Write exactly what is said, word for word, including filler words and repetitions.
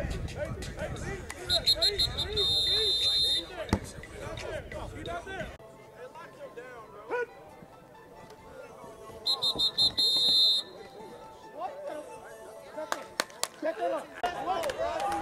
What the? Check it out.